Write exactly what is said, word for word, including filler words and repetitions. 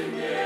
Yeah.